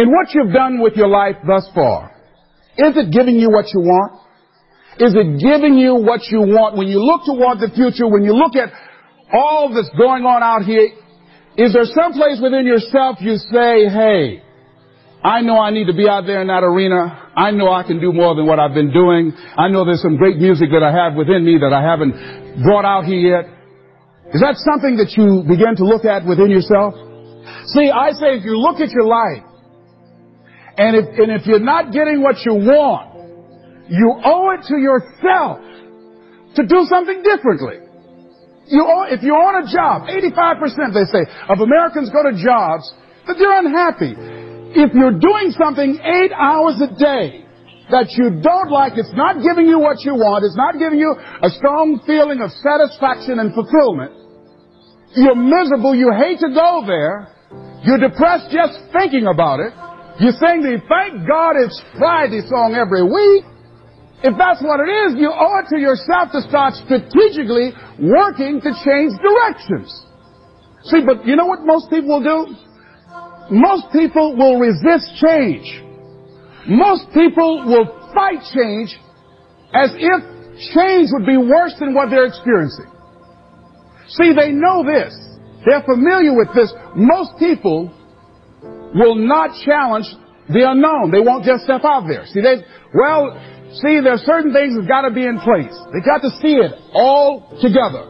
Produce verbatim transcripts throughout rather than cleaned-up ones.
in what you've done with your life thus far, is it giving you what you want? Is it giving you what you want? When you look toward the future, when you look at all that's going on out here, is there some place within yourself you say, hey, I know I need to be out there in that arena. I know I can do more than what I've been doing. I know there's some great music that I have within me that I haven't brought out here yet. Is that something that you begin to look at within yourself? See, I say if you look at your life, and if, and if you're not getting what you want, you owe it to yourself to do something differently. You owe, if you're on a job, eighty-five percent, they say, of Americans go to jobs that they're unhappy. If you're doing something eight hours a day that you don't like, it's not giving you what you want, it's not giving you a strong feeling of satisfaction and fulfillment, you're miserable, you hate to go there, you're depressed just thinking about it, you sing the Thank God It's Friday song every week, if that's what it is, you owe it to yourself to start strategically working to change directions. See, but you know what most people will do? Most people will resist change. Most people will fight change as if change would be worse than what they're experiencing. See, they know this. They're familiar with this. Most people will not challenge the unknown. They won't just step out there. See, they, well, see, there are certain things that got to be in place. They got to see it all together.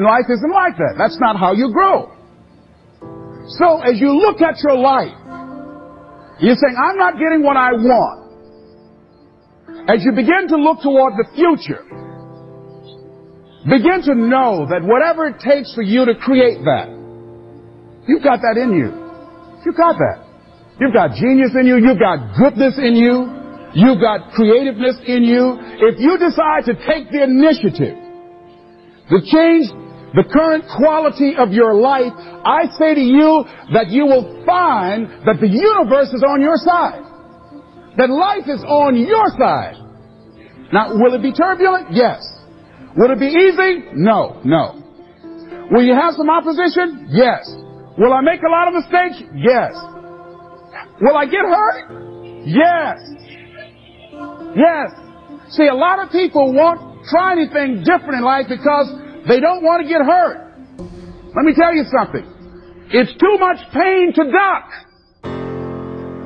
And life isn't like that. That's not how you grow. So as you look at your life, you're saying, I'm not getting what I want. As you begin to look toward the future, begin to know that whatever it takes for you to create that, you've got that in you. You've got that. You've got genius in you. You've got goodness in you. You've got creativeness in you. If you decide to take the initiative, the change the current quality of your life, I say to you that you will find that the universe is on your side. That life is on your side. Now, will it be turbulent? Yes. Will it be easy? No, no. Will you have some opposition? Yes. Will I make a lot of mistakes? Yes. Will I get hurt? Yes. Yes. See, a lot of people won't try anything different in life because they don't want to get hurt. Let me tell you something. It's too much pain to duck.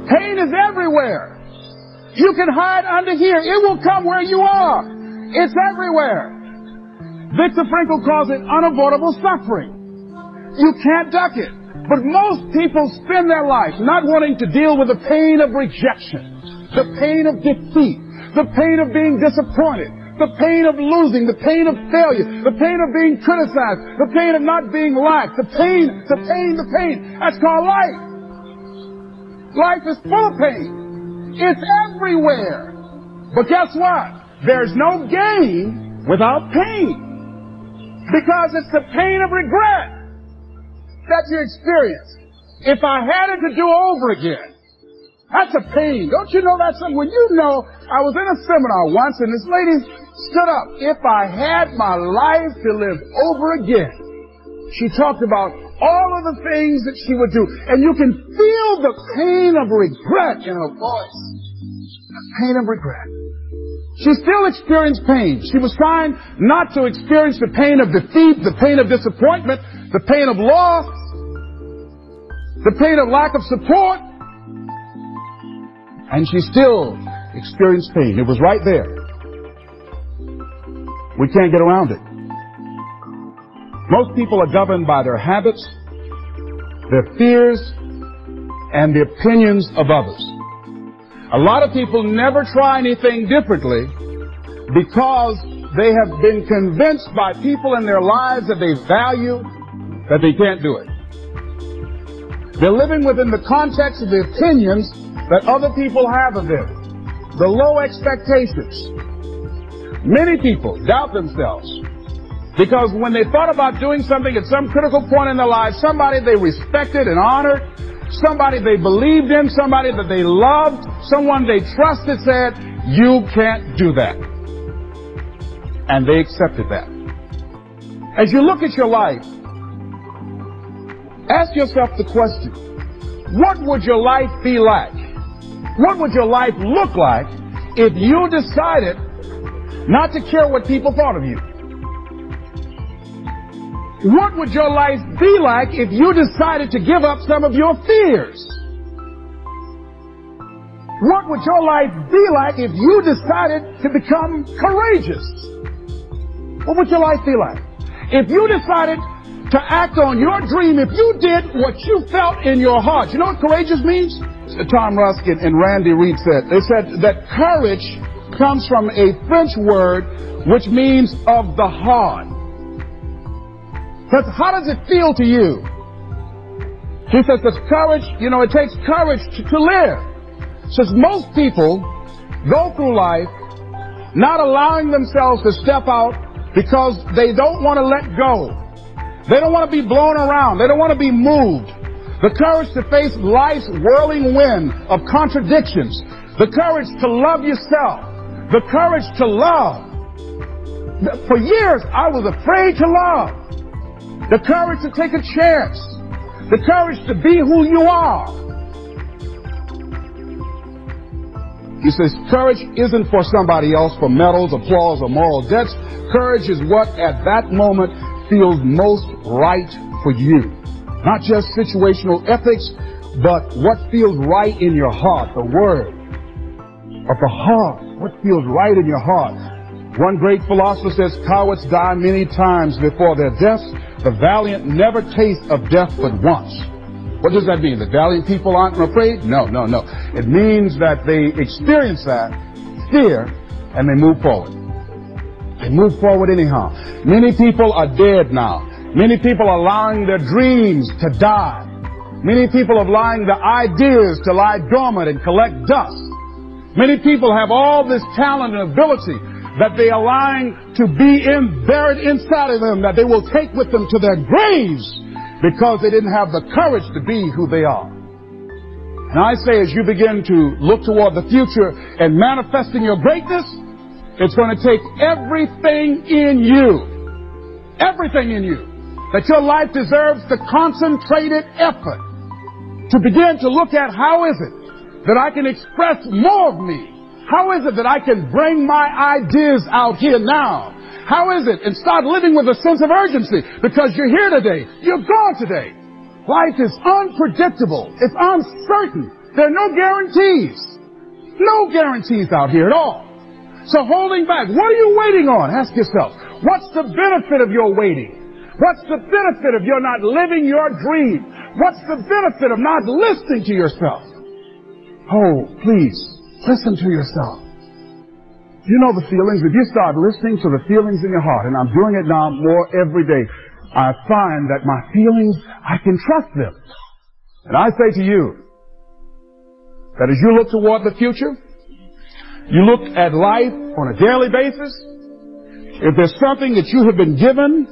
Pain is everywhere. You can hide under here. It will come where you are. It's everywhere. Viktor Frankl calls it unavoidable suffering. You can't duck it. But most people spend their life not wanting to deal with the pain of rejection, the pain of defeat, the pain of being disappointed, the pain of losing, the pain of failure, the pain of being criticized, the pain of not being liked, the pain, the pain, the pain. That's called life. Life is full of pain. It's everywhere. But guess what? There's no gain without pain. Because it's the pain of regret that you experience. If I had it to do over again, that's a pain. Don't you know that's something? When you know, I was in a seminar once and this lady stood up. If I had my life to live over again, she talked about all of the things that she would do. And you can feel the pain of regret in her voice. The pain of regret. She still experienced pain. She was trying not to experience the pain of defeat, the pain of disappointment, the pain of loss, the pain of lack of support. And she still experienced pain. It was right there. We can't get around it. Most people are governed by their habits, their fears, and the opinions of others. A lot of people never try anything differently because they have been convinced by people in their lives that they value that they can't do it. They're living within the context of the opinions that other people have of them, the low expectations. Many people doubt themselves because when they thought about doing something at some critical point in their life, somebody they respected and honored, somebody they believed in, somebody that they loved, someone they trusted said, you can't do that. And they accepted that. As you look at your life, ask yourself the question, What would your life be like? What would your life look like if you decided not to care what people thought of you? What would your life be like if you decided to give up some of your fears? What would your life be like if you decided to become courageous? What would your life be like? If you decided to act on your dream, if you did what you felt in your heart. You know what courageous means? Tom Ruskin and Randy Reed said, they said that courage comes from a French word which means of the heart. That's how does it feel to you? He says that courage, you know, it takes courage to, to live. Says most people go through life not allowing themselves to step out because they don't want to let go. They don't want to be blown around. They don't want to be moved. The courage to face life's whirling wind of contradictions. The courage to love yourself. The courage to love. For years, I was afraid to love. The courage to take a chance. The courage to be who you are. He says, courage isn't for somebody else, for medals, applause, or moral debts. Courage is what, at that moment, feels most right for you. Not just situational ethics, but what feels right in your heart, the word of the heart, what feels right in your heart. One great philosopher says, cowards die many times before their deaths. The valiant never taste of death but once. What does that mean? The valiant people aren't afraid? No, no, no. It means that they experience that fear and they move forward. They move forward anyhow. Many people are dead now. Many people are allowing their dreams to die. Many people are allowing their ideas to lie dormant and collect dust. Many people have all this talent and ability that they are allowing to be in, buried inside of them, that they will take with them to their graves because they didn't have the courage to be who they are. And I say, as you begin to look toward the future and manifesting your greatness, it's going to take everything in you, everything in you, that your life deserves the concentrated effort to begin to look at how is it that I can express more of me? How is it that I can bring my ideas out here now? How is it? And start living with a sense of urgency because you're here today, you're gone today. Life is unpredictable, it's uncertain. There are no guarantees, no guarantees out here at all. So holding back, what are you waiting on? Ask yourself, what's the benefit of your waiting? What's the benefit of your not living your dream? What's the benefit of not listening to yourself? Oh, please, listen to yourself. You know the feelings. If you start listening to the feelings in your heart, and I'm doing it now more every day, I find that my feelings, I can trust them. And I say to you, that as you look toward the future, you look at life on a daily basis. If there's something that you have been given,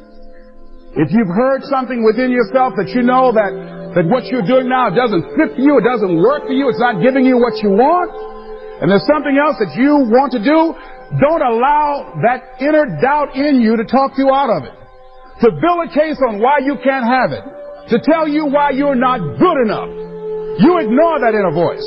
if you've heard something within yourself that you know that, that what you're doing now doesn't fit for you, it doesn't work for you, it's not giving you what you want, and there's something else that you want to do, don't allow that inner doubt in you to talk you out of it. To build a case on why you can't have it. To tell you why you're not good enough. You ignore that inner voice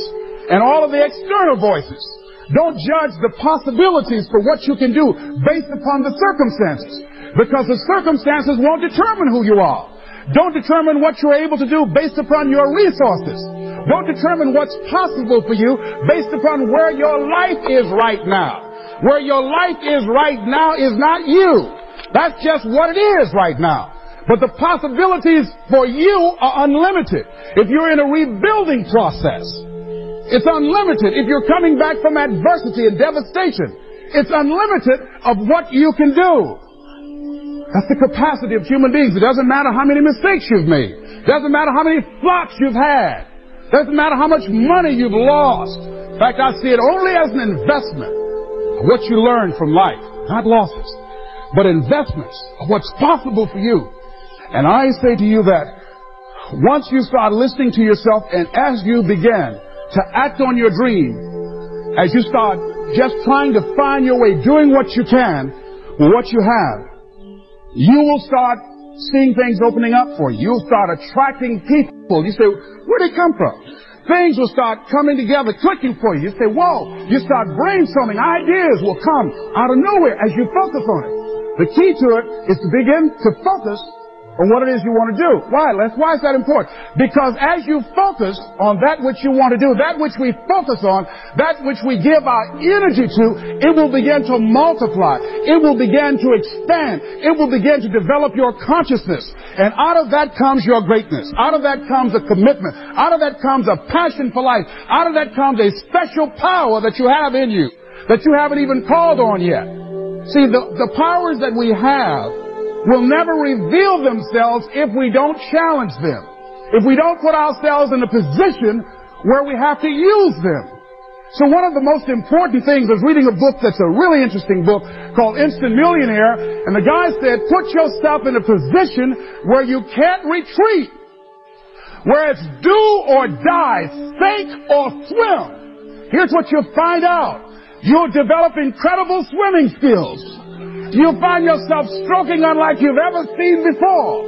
and all of the external voices. Don't judge the possibilities for what you can do based upon the circumstances, because the circumstances won't determine who you are. Don't determine what you're able to do based upon your resources. Don't determine what's possible for you based upon where your life is right now. Where your life is right now is not you. That's just what it is right now. But the possibilities for you are unlimited if you're in a rebuilding process. It's unlimited. If you're coming back from adversity and devastation, it's unlimited of what you can do. That's the capacity of human beings. It doesn't matter how many mistakes you've made. It doesn't matter how many flops you've had. It doesn't matter how much money you've lost. In fact, I see it only as an investment of what you learn from life. Not losses, but investments of what's possible for you. And I say to you that once you start listening to yourself and as you begin to act on your dream, as you start just trying to find your way, doing what you can with what you have, you will start seeing things opening up for you. You'll start attracting people. You say, where'd they come from? Things will start coming together, clicking for you. You say, whoa. You start brainstorming. Ideas will come out of nowhere as you focus on it. The key to it is to begin to focus on what it is you want to do. Why, Les? Why is that important? Because as you focus on that which you want to do, that which we focus on, that which we give our energy to, it will begin to multiply. It will begin to expand. It will begin to develop your consciousness. And out of that comes your greatness. Out of that comes a commitment. Out of that comes a passion for life. Out of that comes a special power that you have in you, that you haven't even called on yet. See, the, the powers that we have will never reveal themselves if we don't challenge them, if we don't put ourselves in a position where we have to use them. So one of the most important things is reading a book that's a really interesting book called Instant Millionaire, and the guy said, put yourself in a position where you can't retreat, where it's do or die, sink or swim. Here's what you'll find out. You'll develop incredible swimming skills. You'll find yourself stroking unlike you've ever seen before.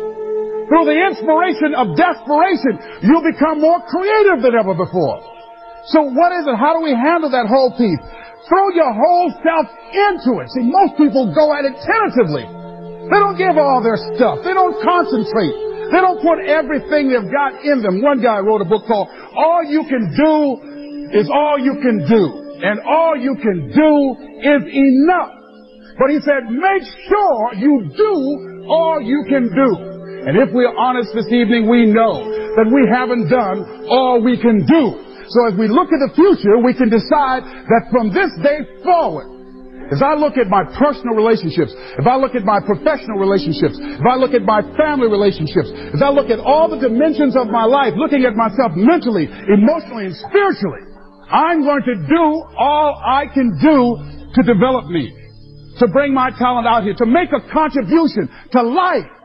Through the inspiration of desperation, you'll become more creative than ever before. So what is it? How do we handle that whole piece? Throw your whole self into it. See, most people go at it tentatively. They don't give all their stuff. They don't concentrate. They don't put everything they've got in them. One guy wrote a book called All You Can Do Is All You Can Do. And all you can do is enough. But he said, make sure you do all you can do. And if we're honest this evening, we know that we haven't done all we can do. So as we look at the future, we can decide that from this day forward, as I look at my personal relationships, if I look at my professional relationships, if I look at my family relationships, as I look at all the dimensions of my life, looking at myself mentally, emotionally, and spiritually, I'm going to do all I can do to develop me, to bring my talent out here, to make a contribution to life.